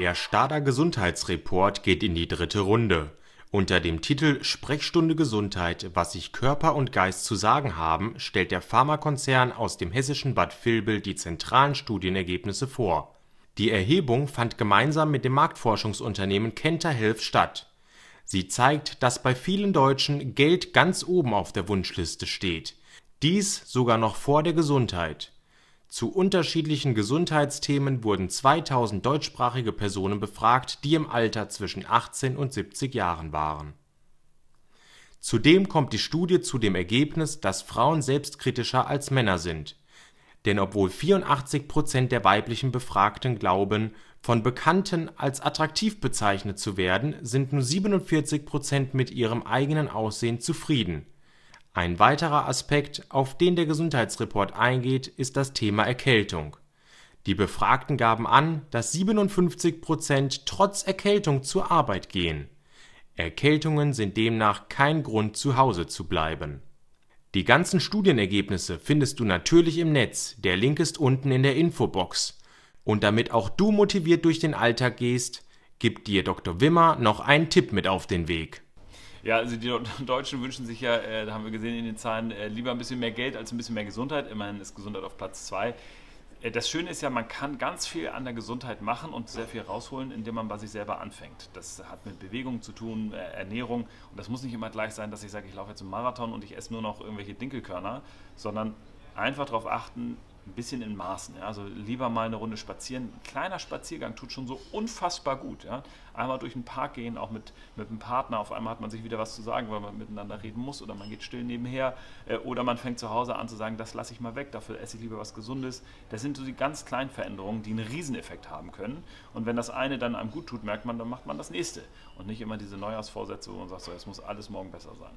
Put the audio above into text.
Der Stada Gesundheitsreport geht in die dritte Runde. Unter dem Titel Sprechstunde Gesundheit, was sich Körper und Geist zu sagen haben, stellt der Pharmakonzern aus dem hessischen Bad Vilbel die zentralen Studienergebnisse vor. Die Erhebung fand gemeinsam mit dem Marktforschungsunternehmen Kenta Health statt. Sie zeigt, dass bei vielen Deutschen Geld ganz oben auf der Wunschliste steht. Dies sogar noch vor der Gesundheit. Zu unterschiedlichen Gesundheitsthemen wurden 2000 deutschsprachige Personen befragt, die im Alter zwischen 18 und 70 Jahren waren. Zudem kommt die Studie zu dem Ergebnis, dass Frauen selbstkritischer als Männer sind. Denn obwohl 84% der weiblichen Befragten glauben, von Bekannten als attraktiv bezeichnet zu werden, sind nur 47% mit ihrem eigenen Aussehen zufrieden. Ein weiterer Aspekt, auf den der Gesundheitsreport eingeht, ist das Thema Erkältung. Die Befragten gaben an, dass 57% trotz Erkältung zur Arbeit gehen. Erkältungen sind demnach kein Grund, zu Hause zu bleiben. Die ganzen Studienergebnisse findest du natürlich im Netz, der Link ist unten in der Infobox. Und damit auch du motiviert durch den Alltag gehst, gibt dir Dr. Wimmer noch einen Tipp mit auf den Weg. Ja, also die Deutschen wünschen sich ja, da haben wir gesehen in den Zahlen, lieber ein bisschen mehr Geld als ein bisschen mehr Gesundheit. Immerhin ist Gesundheit auf Platz 2. Das Schöne ist ja, man kann ganz viel an der Gesundheit machen und sehr viel rausholen, indem man bei sich selber anfängt. Das hat mit Bewegung zu tun, Ernährung. Und das muss nicht immer gleich sein, dass ich sage, ich laufe jetzt einen Marathon und ich esse nur noch irgendwelche Dinkelkörner, sondern einfach darauf achten, ein bisschen in Maßen. Ja? Also lieber mal eine Runde spazieren. Ein kleiner Spaziergang tut schon so unfassbar gut. Ja? Einmal durch den Park gehen, auch mit einem Partner. Auf einmal hat man sich wieder was zu sagen, weil man miteinander reden muss oder man geht still nebenher. Oder man fängt zu Hause an zu sagen, das lasse ich mal weg, dafür esse ich lieber was Gesundes. Das sind so die ganz kleinen Veränderungen, die einen Rieseneffekt haben können. Und wenn das eine dann einem gut tut, merkt man, dann macht man das nächste. Und nicht immer diese Neujahrsvorsätze, wo man sagt, so, jetzt muss alles morgen besser sein.